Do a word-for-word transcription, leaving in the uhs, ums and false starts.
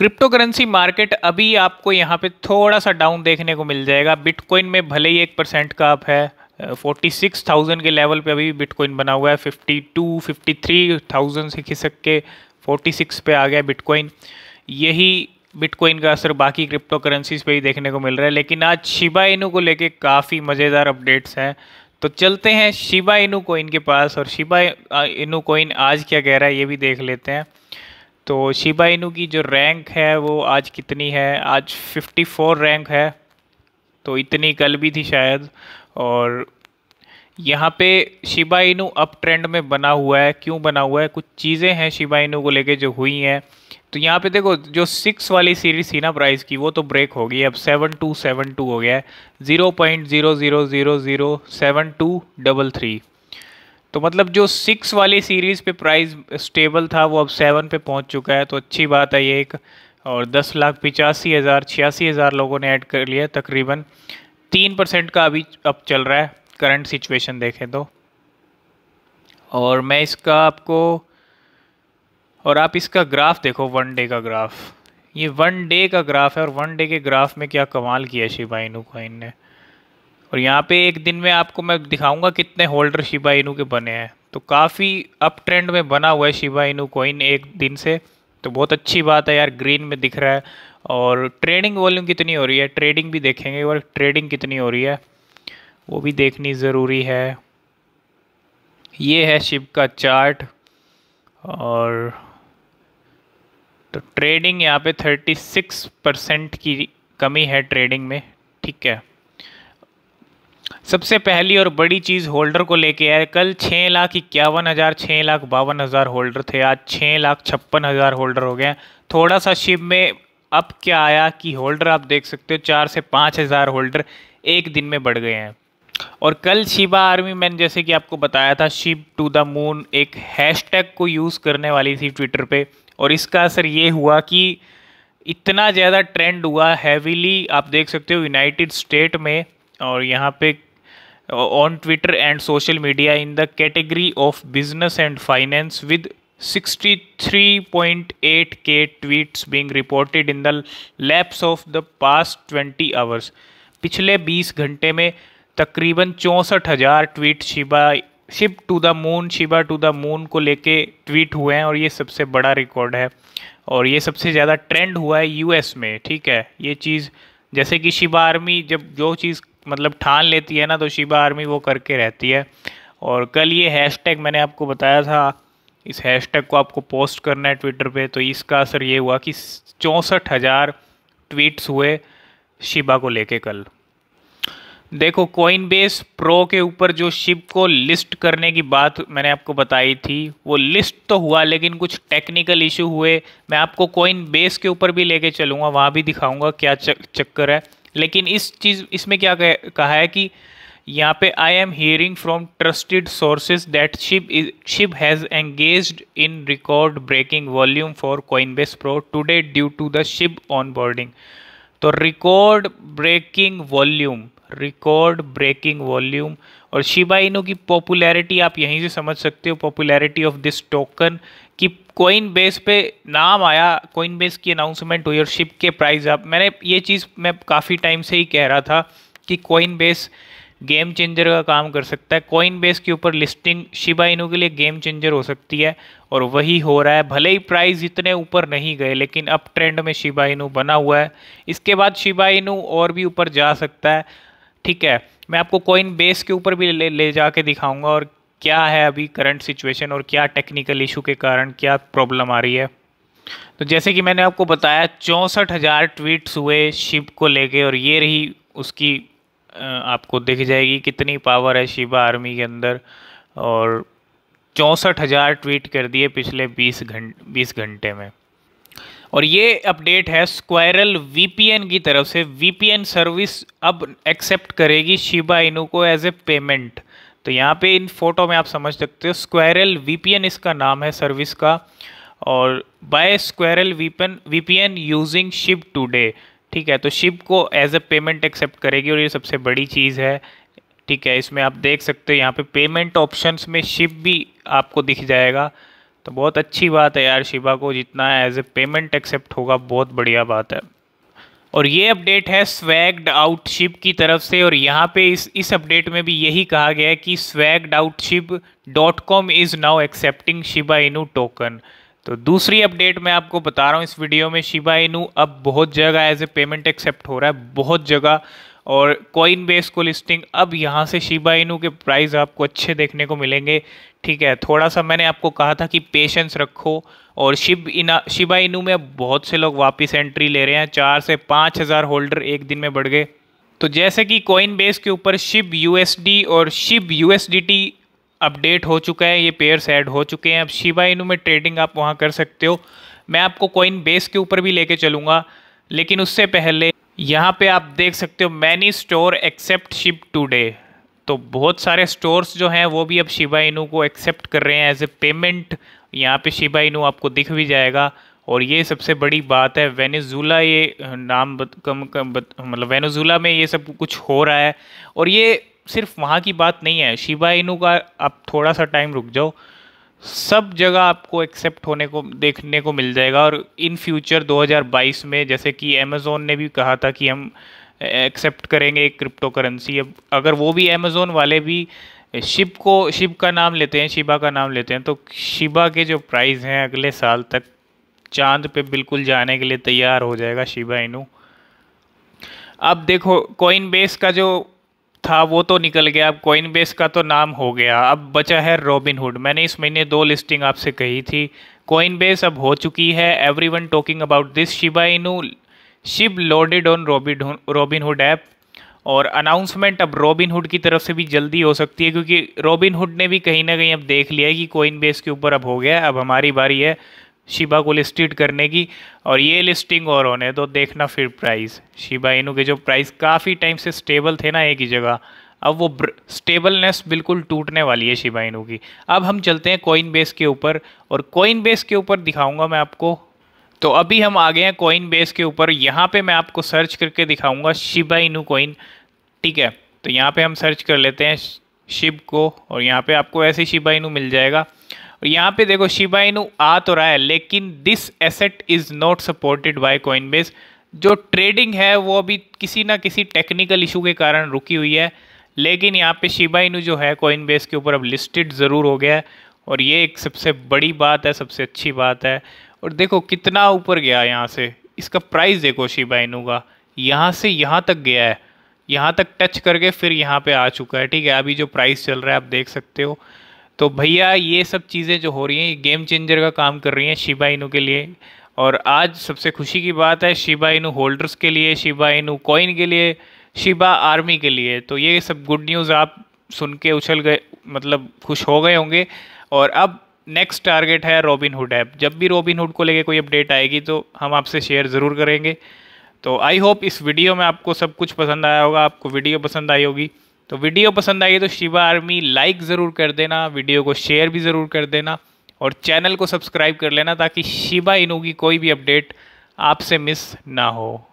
Crypto currency market अभी आपको यहाँ पे थोड़ा सा डाउन देखने को मिल जाएगा। बिटकॉइन में भले ही एक परसेंट का अप है, छियालीस हज़ार के लेवल पे अभी बिटकॉइन बना हुआ है, बावन, तिरेपन हज़ार से खिसक के छियालीस पे आ गया बिटकॉइन। यही बिटकॉइन का असर बाकी क्रिप्टो करेंसीज पे भी देखने को मिल रहा है, लेकिन आज शिबा इनू को लेके काफ़ी मज़ेदार अपडेट्स हैं। तो चलते हैं शिबा इनू कोइन के पास और शिबा इनू कोइन आज क्या कह रहा है ये भी देख लेते हैं। तो शिबा इनू की जो रैंक है वो आज कितनी है, आज चौवन रैंक है, तो इतनी कल भी थी शायद। और यहाँ पे शिबा इनू अप ट्रेंड में बना हुआ है, क्यों बना हुआ है, कुछ चीज़ें हैं शिबा इनू को लेके जो हुई हैं। तो यहाँ पे देखो जो सिक्स वाली सीरीज थी ना प्राइस की, वो तो ब्रेक हो गई, अब सेवन टू सेवन टू हो गया है, zero point zero zero zero zero seven two double three. तो मतलब जो सिक्स वाली सीरीज़ पे प्राइस स्टेबल था वो अब सेवन पे पहुँच चुका है, तो अच्छी बात है ये एक। और दस लाख पिचासी हज़ार छियासी हज़ार लोगों ने ऐड कर लिया, तकरीबन तीन परसेंट का अभी अब चल रहा है करंट सिचुएशन देखें तो। और मैं इसका आपको, और आप इसका ग्राफ देखो, वन डे का ग्राफ, ये वन डे का ग्राफ है। और वन डे के ग्राफ में क्या कमाल किया शिबा इनू कॉइन ने। और यहाँ पे एक दिन में आपको मैं दिखाऊंगा कितने होल्डर शिबा इनू के बने हैं। तो काफ़ी अप ट्रेंड में बना हुआ है शिबा इनू कॉइन एक दिन से, तो बहुत अच्छी बात है यार, ग्रीन में दिख रहा है। और ट्रेडिंग वॉल्यूम कितनी हो रही है, ट्रेडिंग भी देखेंगे, और ट्रेडिंग कितनी हो रही है वो भी देखनी ज़रूरी है। ये है शिब का चार्ट, और तो ट्रेडिंग यहाँ पे छत्तीस परसेंट की कमी है ट्रेडिंग में, ठीक है। सबसे पहली और बड़ी चीज़ होल्डर को लेके आए, कल छः लाख इक्यावन हज़ार छः लाख बावन हज़ार होल्डर थे, आज छः लाख छप्पन हज़ार होल्डर हो गए। थोड़ा सा शिब में अब क्या आया कि होल्डर आप देख सकते हो चार से पाँच हज़ार होल्डर एक दिन में बढ़ गए हैं। और कल शिबा आर्मी मैन, जैसे कि आपको बताया था, शिब टू द मून एक हैशटैग को यूज़ करने वाली थी ट्विटर पे, और इसका असर ये हुआ कि इतना ज़्यादा ट्रेंड हुआ हैवीली, आप देख सकते हो यूनाइटेड स्टेट में। और यहाँ पे on Twitter and social media in the category of business and finance with sixty three point eight K tweets being reported in the lapse of the past twenty hours. पिछले बीस घंटे में तकरीबन चौंसठ हज़ार tweet Shiba Shib to the moon Shiba to the moon को लेके tweet हुए हैं, और ये सबसे बड़ा रिकॉर्ड है। और ये सबसे ज़्यादा ट्रेंड हुआ है यूएस में, ठीक है। ये चीज़ जैसे कि शिबा आर्मी जब जो चीज़ मतलब ठान लेती है ना, तो शिबा आर्मी वो करके रहती है। और कल ये हैशटैग मैंने आपको बताया था, इस हैशटैग को आपको पोस्ट करना है ट्विटर पे, तो इसका असर ये हुआ कि चौंसठ हज़ार ट्वीट्स हुए शिबा को लेके कल। देखो कॉइनबेस प्रो के ऊपर जो शिब को लिस्ट करने की बात मैंने आपको बताई थी, वो लिस्ट तो हुआ, लेकिन कुछ टेक्निकल इशू हुए। मैं आपको कॉइनबेस के ऊपर भी लेके चलूँगा, वहाँ भी दिखाऊँगा क्या चक्कर है। लेकिन इस चीज़ इसमें क्या कहा है कि यहाँ पे I am hearing from trusted sources that Shib Shib has engaged in record breaking volume for Coinbase pro today due to the Shib onboarding. तो record breaking volume record breaking volume और शिबा इनू की popularity आप यहीं से समझ सकते हो, popularity of this token, कि कॉइनबेस पे नाम आया, कॉइनबेस की अनाउंसमेंट हुई और शिब के प्राइस आप, मैंने ये चीज़ मैं काफ़ी टाइम से ही कह रहा था कि कॉइनबेस गेम चेंजर का काम कर सकता है। कॉइनबेस के ऊपर लिस्टिंग शिबा इनू के लिए गेम चेंजर हो सकती है, और वही हो रहा है। भले ही प्राइस इतने ऊपर नहीं गए, लेकिन अप ट्रेंड में शिबा इनू बना हुआ है। इसके बाद शिबा इनू और भी ऊपर जा सकता है, ठीक है। मैं आपको कॉइनबेस के ऊपर भी ले ले जाके दिखाऊंगा और क्या है अभी करंट सिचुएशन, और क्या टेक्निकल इशू के कारण क्या प्रॉब्लम आ रही है। तो जैसे कि मैंने आपको बताया चौंसठ हज़ार ट्वीट्स हुए शिब को लेके, और ये रही उसकी आपको दिख जाएगी कितनी पावर है शिबा आर्मी के अंदर। और चौंसठ हज़ार ट्वीट कर दिए पिछले बीस घंट बीस घंटे में। और ये अपडेट है स्क्वायरल वीपीएन की तरफ से। वीपीएन सर्विस अब एक्सेप्ट करेगी शिबा इनू को एज ए पेमेंट। तो यहाँ पे इन फोटो में आप समझ सकते हो, स्क्वायरल वीपीएन इसका नाम है सर्विस का, और by Squirrel VPN VPN using Shib today, ठीक है। तो शिब को एज ए पेमेंट एक्सेप्ट करेगी, और ये सबसे बड़ी चीज़ है, ठीक है। इसमें आप देख सकते हो यहाँ पे पेमेंट ऑप्शंस में शिब भी आपको दिख जाएगा। तो बहुत अच्छी बात है यार, शिबा को जितना एज ए पेमेंट एक्सेप्ट होगा बहुत बढ़िया बात है। और ये अपडेट है स्वैग्ड आउट शिप की तरफ से, और यहाँ पे इस इस अपडेट में भी यही कहा गया है कि swagged out ship dot com is now accepting Shiba Inu token. तो दूसरी अपडेट मैं आपको बता रहा हूँ इस वीडियो में, शिबा इनू अब बहुत जगह एज ए पेमेंट एक्सेप्ट हो रहा है, बहुत जगह। और कॉइन बेस को लिस्टिंग, अब यहाँ से शिबा इनू के प्राइस आपको अच्छे देखने को मिलेंगे। ठीक है, थोड़ा सा मैंने आपको कहा था कि पेशेंस रखो, और शिब इना शिबा इनू में बहुत से लोग वापस एंट्री ले रहे हैं, चार से पाँच हज़ार होल्डर एक दिन में बढ़ गए। तो जैसे कि कॉइन बेस के ऊपर शिब यूएसडी और शिब यूएसडीटी अपडेट हो चुका है, ये पेयर्स ऐड हो चुके हैं। अब शिबा इनू में ट्रेडिंग आप वहाँ कर सकते हो, मैं आपको कॉइन बेस के ऊपर भी लेके चलूँगा, लेकिन उससे पहले यहाँ पे आप देख सकते हो many store accept ship today. तो बहुत सारे स्टोर्स जो हैं वो भी अब शिबा इनू को एक्सेप्ट कर रहे हैं एज ए पेमेंट। यहाँ पे शिबा इनू आपको दिख भी जाएगा, और ये सबसे बड़ी बात है। वेनेजुला ये नाम बत, कम कम मतलब वेनेजुला में ये सब कुछ हो रहा है, और ये सिर्फ वहाँ की बात नहीं है। शिबा इनू का आप थोड़ा सा टाइम रुक जाओ, सब जगह आपको एक्सेप्ट होने को देखने को मिल जाएगा। और इन फ्यूचर दो हज़ार बाईस में, जैसे कि अमेज़ोन ने भी कहा था कि हम एक्सेप्ट करेंगे एक क्रिप्टो करेंसी, अब अगर वो भी अमेज़ोन वाले भी शिप को शिप का नाम लेते हैं, शिबा का नाम लेते हैं, तो शिबा के जो प्राइस हैं अगले साल तक चांद पे बिल्कुल जाने के लिए तैयार हो जाएगा शिबा इनू। अब देखो कॉइनबेस का जो था वो तो निकल गया, अब कॉइनबेस का तो नाम हो गया, अब बचा है रॉबिनहुड। मैंने इस महीने दो लिस्टिंग आपसे कही थी, कॉइनबेस अब हो चुकी है। Everyone talking about this Shiba Inu ship loaded on Robinhood app, और अनाउंसमेंट अब रॉबिनहुड की तरफ से भी जल्दी हो सकती है, क्योंकि रॉबिनहुड ने भी कहीं ना कहीं अब देख लिया है कि कॉइनबेस के ऊपर अब हो गया, अब हमारी बारी है शिबा को लिस्टेड करने की। और ये लिस्टिंग और होने तो देखना फिर प्राइस, शिबा इनू के जो प्राइस काफ़ी टाइम से स्टेबल थे ना एक ही जगह, अब वो स्टेबलनेस बिल्कुल टूटने वाली है शिबा इनू की। अब हम चलते हैं कॉइनबेस के ऊपर, और कॉइनबेस के ऊपर दिखाऊंगा मैं आपको। तो अभी हम आ गए हैं कॉइनबेस के ऊपर, यहाँ पे मैं आपको सर्च करके दिखाऊँगा शिबा इनू कॉइन। ठीक है, तो यहाँ पर हम सर्च कर लेते हैं शिब को, और यहाँ पर आपको ऐसे शिबा इनू मिल जाएगा। और यहाँ पे देखो शिबा इनू आ तो रहा है, लेकिन this asset is not supported by Coinbase. जो ट्रेडिंग है वो अभी किसी ना किसी टेक्निकल इशू के कारण रुकी हुई है, लेकिन यहाँ पे शिबा इनू जो है कॉइनबेस के ऊपर अब लिस्टेड ज़रूर हो गया है, और ये एक सबसे बड़ी बात है, सबसे अच्छी बात है। और देखो कितना ऊपर गया यहाँ से, इसका प्राइस देखो शिबा इनू का, यहाँ से यहाँ तक गया है, यहाँ तक टच करके फिर यहाँ पर आ चुका है। ठीक है, अभी जो प्राइस चल रहा है आप देख सकते हो। तो भैया ये सब चीज़ें जो हो रही हैं ये गेम चेंजर का काम कर रही हैं शिबा इनू के लिए। और आज सबसे खुशी की बात है शिबा इनू होल्डर्स के लिए, शिबा इनू कॉइन के लिए, शिबा आर्मी के लिए। तो ये सब गुड न्यूज़ आप सुन के उछल गए, मतलब खुश हो गए होंगे। और अब नेक्स्ट टारगेट है रॉबिनहुड ऐप, जब भी रॉबिनहुड को लेके कोई अपडेट आएगी तो हम आपसे शेयर ज़रूर करेंगे। तो आई होप इस वीडियो में आपको सब कुछ पसंद आया होगा, आपको वीडियो पसंद आई होगी। तो वीडियो पसंद आई तो शिबा आर्मी लाइक ज़रूर कर देना, वीडियो को शेयर भी ज़रूर कर देना, और चैनल को सब्सक्राइब कर लेना, ताकि शिबा इनू की कोई भी अपडेट आपसे मिस ना हो।